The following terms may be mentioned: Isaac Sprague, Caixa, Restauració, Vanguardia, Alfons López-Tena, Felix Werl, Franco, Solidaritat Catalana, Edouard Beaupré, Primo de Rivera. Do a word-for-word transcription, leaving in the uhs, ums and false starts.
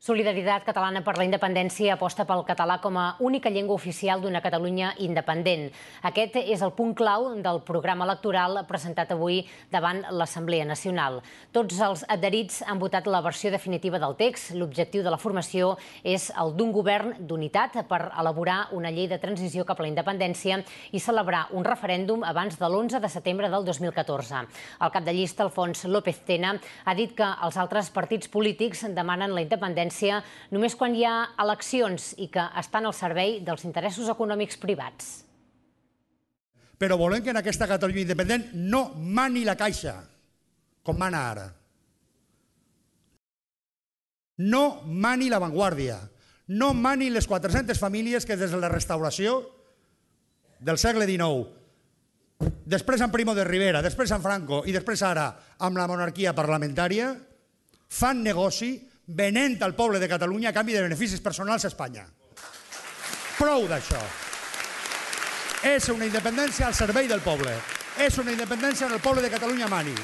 Solidaritat Catalana per la Independència aposta pel català com a única llengua oficial d'una Catalunya independent. Aquest és el punt clau del programa electoral presentat avui davant l'Assemblea Nacional. Tots els adherits han votat la versió definitiva del text. L'objectiu de la formació és el d'un govern d'unitat per elaborar una llei de transició cap a la independència i celebrar un referèndum abans de l'onze de setembre del dos mil catorze. El cap de llista, Alfons López-Tena, ha dit que els altres partits polítics demanen la independència només quan hi ha eleccions i que estan al servei dels interessos econòmics privats. Però volem que en aquesta Catalunya independent no mani la Caixa, com mana ara. No mani la Vanguardia, no mani les quatre-centes famílies que des de la Restauració del segle dinou, després amb Primo de Rivera, després amb Franco i després ara amb la monarquia parlamentària, fan negoci venent al poble de Catalunya a canvi de beneficis personals a Espanya. Prou d'això. És una independència al servei del poble. És una independència on el poble de Catalunya mani.